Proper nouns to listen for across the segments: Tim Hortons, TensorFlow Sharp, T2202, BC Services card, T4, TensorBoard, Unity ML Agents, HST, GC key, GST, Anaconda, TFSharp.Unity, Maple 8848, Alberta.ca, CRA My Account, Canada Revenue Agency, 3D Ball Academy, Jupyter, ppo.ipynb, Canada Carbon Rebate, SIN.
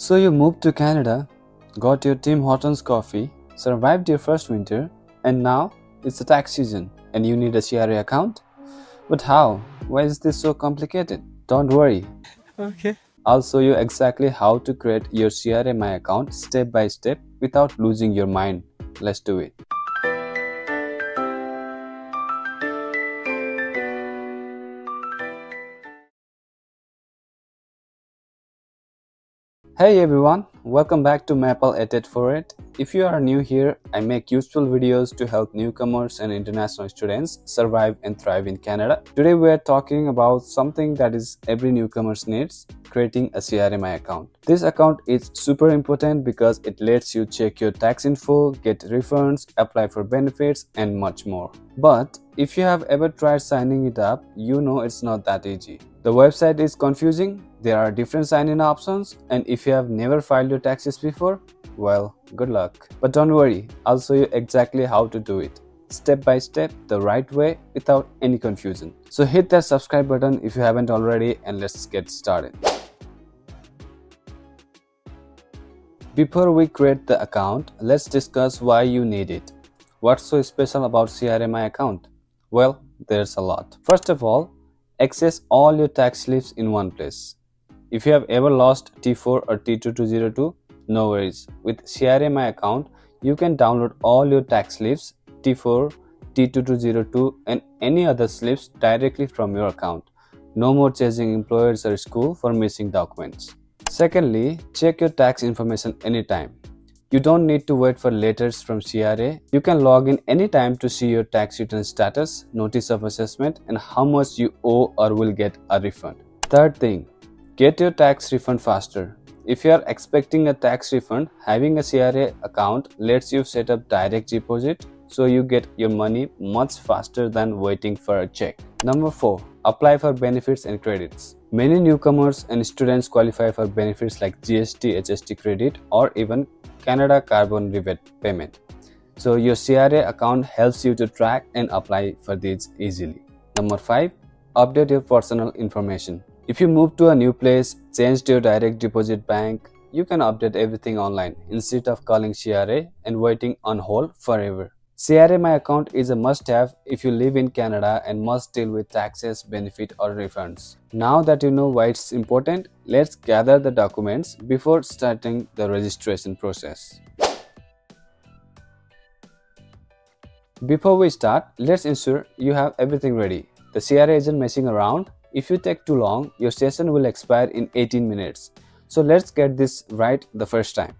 So you moved to Canada, got your Tim Hortons coffee, survived your first winter, and now it's the tax season and you need a CRA account? But how? Why is this so complicated? Don't worry. Okay. I'll show you exactly how to create your CRA My account step by step without losing your mind. Let's do it. Hey everyone, welcome back to Maple 8848. If you are new here, I make useful videos to help newcomers and international students survive and thrive in Canada. Today we are talking about something that is every newcomer's needs, creating a CRA My account. This account is super important because it lets you check your tax info, get refunds, apply for benefits and much more. But if you have ever tried signing it up, you know it's not that easy. The website is confusing, there are different sign-in options, and if you have never filed your taxes before, well, good luck. But don't worry, I'll show you exactly how to do it, step by step, the right way, without any confusion. So hit that subscribe button if you haven't already and let's get started. Before we create the account, let's discuss why you need it. What's so special about CRA My account? Well, there's a lot. First of all, access all your tax slips in one place. If you have ever lost T4 or T2202, no worries. With CRA My account, you can download all your tax slips, T4, T2202 and any other slips directly from your account. No more chasing employers or school for missing documents. Secondly, check your tax information anytime. You don't need to wait for letters from CRA. You can log in anytime to see your tax return status, notice of assessment, and how much you owe or will get a refund. Third thing, get your tax refund faster. If you are expecting a tax refund, having a CRA account lets you set up direct deposit, so you get your money much faster than waiting for a check. Number 4. Apply for benefits and credits. Many newcomers and students qualify for benefits like GST, HST credit or even Canada Carbon Rebate payment. So your CRA account helps you to track and apply for these easily. Number 5. Update your personal information. If you move to a new place, changed your direct deposit bank, you can update everything online instead of calling CRA and waiting on hold forever. CRA My account is a must-have if you live in Canada and must deal with taxes, benefit or refunds. Now that you know why it's important, let's gather the documents before starting the registration process. Before we start, let's ensure you have everything ready. The CRA isn't messing around. If you take too long, your session will expire in 18 minutes. So let's get this right the first time.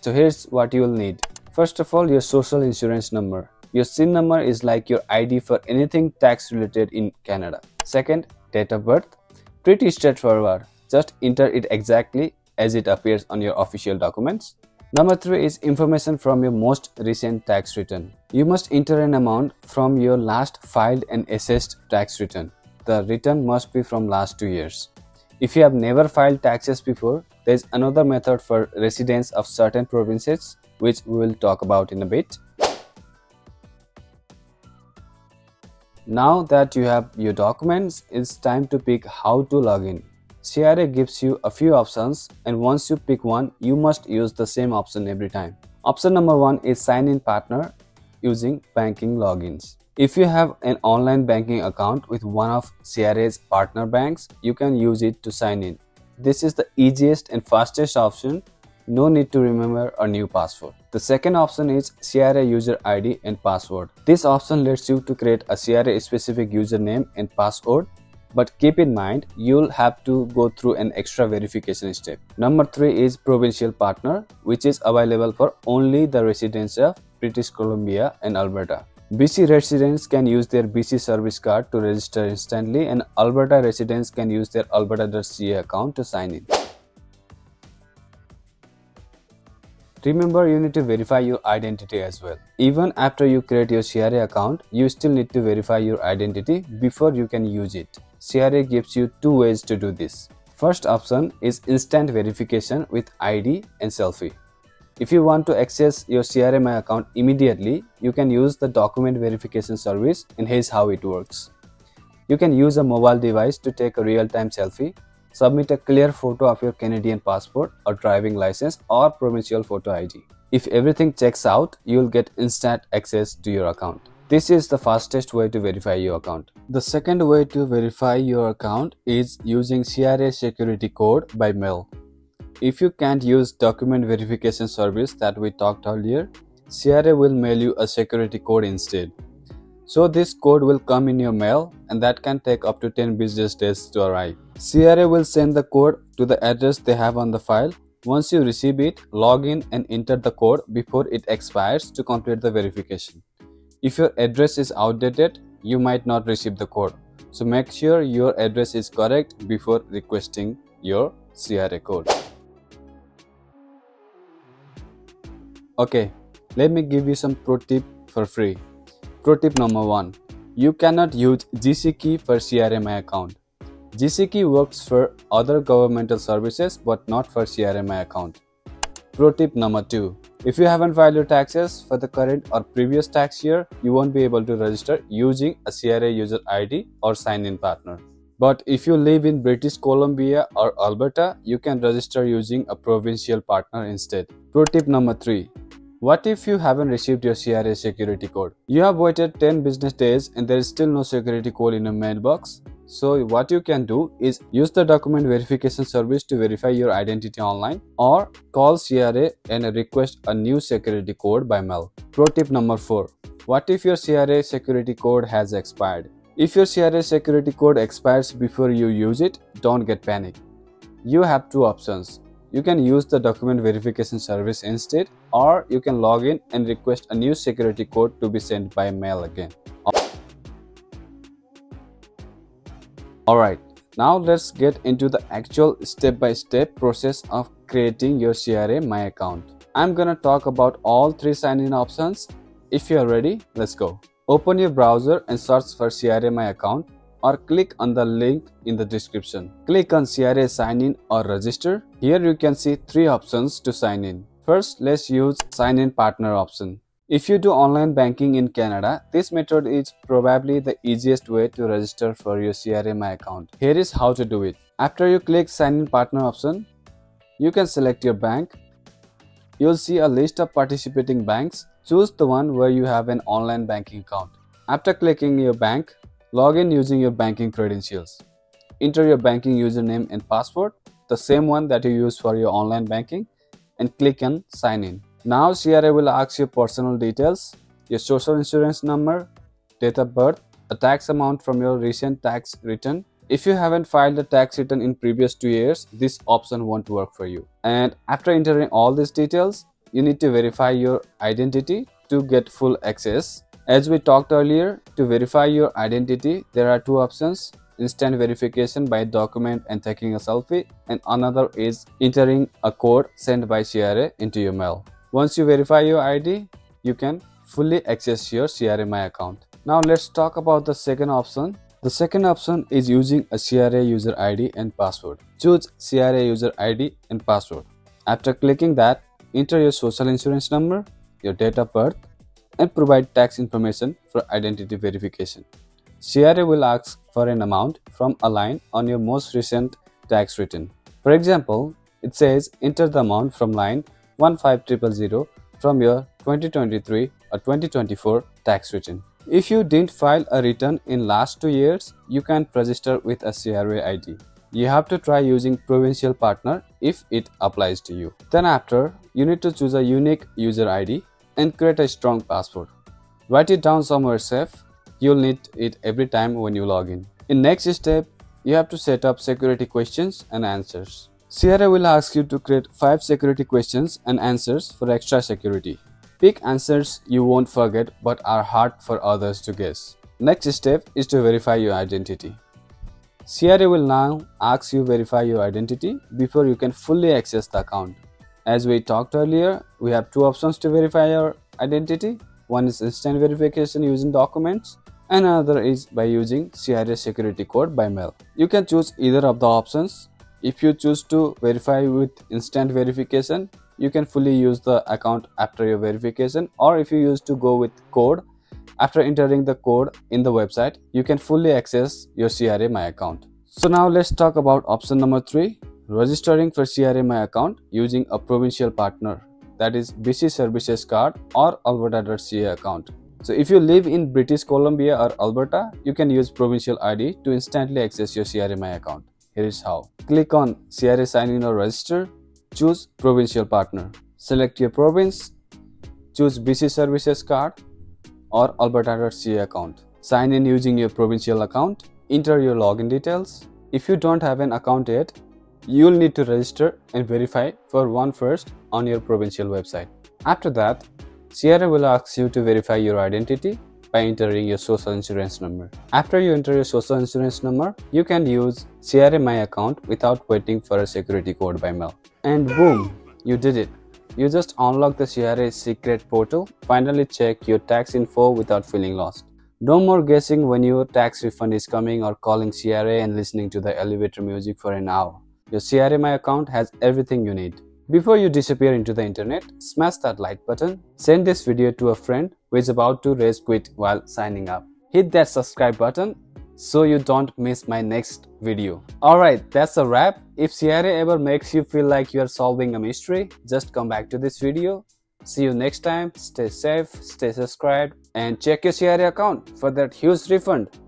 So here's what you will need. First of all, your social insurance number. Your SIN number is like your ID for anything tax related in Canada. Second, date of birth. Pretty straightforward. Just enter it exactly as it appears on your official documents. Number 3 is information from your most recent tax return. You must enter an amount from your last filed and assessed tax return. The return must be from last 2 years. If you have never filed taxes before, there is another method for residents of certain provinces, which we will talk about in a bit. Now that you have your documents, it's time to pick how to log in. CRA gives you a few options and once you pick one, you must use the same option every time. Option number 1 is sign in partner using banking logins. If you have an online banking account with one of CRA's partner banks, you can use it to sign in. This is the easiest and fastest option. No need to remember a new password. The second option is CRA user ID and password. This option lets you to create a CRA specific username and password, but keep in mind you'll have to go through an extra verification step. Number 3 is provincial partner, which is available for only the residents of British Columbia and Alberta. BC residents can use their BC service card to register instantly and Alberta residents can use their Alberta.ca account to sign in. Remember, you need to verify your identity as well. Even after you create your CRA account, you still need to verify your identity before you can use it. CRA gives you 2 ways to do this. First option is instant verification with ID and selfie. If you want to access your CRA My account immediately, you can use the document verification service and here's how it works. You can use a mobile device to take a real-time selfie. Submit a clear photo of your Canadian passport or driving license or provincial photo ID. If everything checks out, you'll get instant access to your account. This is the fastest way to verify your account. The second way to verify your account is using CRA security code by mail. If you can't use document verification service that we talked earlier, CRA will mail you a security code instead. So this code will come in your mail and that can take up to 10 business days to arrive. CRA will send the code to the address they have on the file. Once you receive it, log in and enter the code before it expires to complete the verification. If your address is outdated, you might not receive the code. So make sure your address is correct before requesting your CRA code. Okay, let me give you some pro tip for free. Pro tip number 1. You cannot use GC key for CRA My Account. GC key works for other governmental services but not for CRA My Account. Pro tip number 2. If you haven't filed your taxes for the current or previous tax year, you won't be able to register using a CRA user ID or sign-in partner. But if you live in British Columbia or Alberta, you can register using a provincial partner instead. Pro tip number 3. What if you haven't received your CRA security code? You have waited 10 business days and there is still no security code in your mailbox. So what you can do is use the document verification service to verify your identity online or call CRA and request a new security code by mail. Pro tip number 4. What if your CRA security code has expired? If your CRA security code expires before you use it, don't get panicked. You have two options. You can use the document verification service instead, or you can log in and request a new security code to be sent by mail again. Alright, now let's get into the actual step-by-step process of creating your CRA My Account. I'm gonna talk about all three sign-in options. If you're ready, let's go. Open your browser and search for CRA My Account or click on the link in the description. Click on CRA Sign In or Register. Here you can see three options to sign in. First, let's use Sign In Partner option. If you do online banking in Canada, this method is probably the easiest way to register for your CRA My Account. Here is how to do it. After you click Sign In Partner option, you can select your bank. You'll see a list of participating banks. Choose the one where you have an online banking account. After clicking your bank, log in using your banking credentials. Enter your banking username and password, the same one that you use for your online banking, and click on Sign In. Now CRA will ask your personal details, your social insurance number, date of birth, a tax amount from your recent tax return. If you haven't filed a tax return in previous 2 years, this option won't work for you. And after entering all these details, you need to verify your identity to get full access. As we talked earlier, to verify your identity, there are two options: instant verification by document and taking a selfie, and another is entering a code sent by CRA into your mail. Once you verify your ID, you can fully access your CRA My Account. Now let's talk about the second option. The second option is using a CRA user ID and password. Choose CRA user ID and password. After clicking that, enter your social insurance number, your date of birth, and provide tax information for identity verification. CRA will ask for an amount from a line on your most recent tax return. For example, it says enter the amount from line 15000 from your 2023 or 2024 tax return. If you didn't file a return in last 2 years, you can register with a CRA ID. You have to try using provincial partner if it applies to you. Then after, you need to choose a unique user ID and create a strong password. Write it down somewhere safe. You'll need it every time when you log in. In next step, you have to set up security questions and answers. CRA will ask you to create 5 security questions and answers for extra security. Pick answers you won't forget but are hard for others to guess. Next step is to verify your identity. CRA will now ask you to verify your identity before you can fully access the account. As we talked earlier, we have two options to verify our identity. One is instant verification using documents and another is by using CRA security code by mail. You can choose either of the options. If you choose to verify with instant verification, you can fully use the account after your verification, or if you choose to go with code, after entering the code in the website, you can fully access your CRA My Account. So now let's talk about option number 3, registering for CRA My Account using a provincial partner, that is BC Services card or Alberta.ca account. So if you live in British Columbia or Alberta, you can use provincial ID to instantly access your CRA My Account. Here is how. Click on CRA Sign In or Register, choose Provincial Partner. Select your province, choose BC Services card or Alberta.ca account. Sign in using your provincial account, enter your login details. If you don't have an account yet, you'll need to register and verify for one first on your provincial website. After that, CRA will ask you to verify your identity by entering your social insurance number. After you enter your social insurance number, you can use CRA My Account without waiting for a security code by mail. And boom, you did it. You just unlock the CRA secret portal, finally check your tax info without feeling lost. No more guessing when your tax refund is coming or calling CRA and listening to the elevator music for an hour. Your CRA My Account has everything you need. Before you disappear into the internet, smash that like button, send this video to a friend who is about to rage quit while signing up. Hit that subscribe button so you don't miss my next video. Alright, that's a wrap. If CRA ever makes you feel like you are solving a mystery, just come back to this video. See you next time. Stay safe, stay subscribed, and check your CRA account for that huge refund.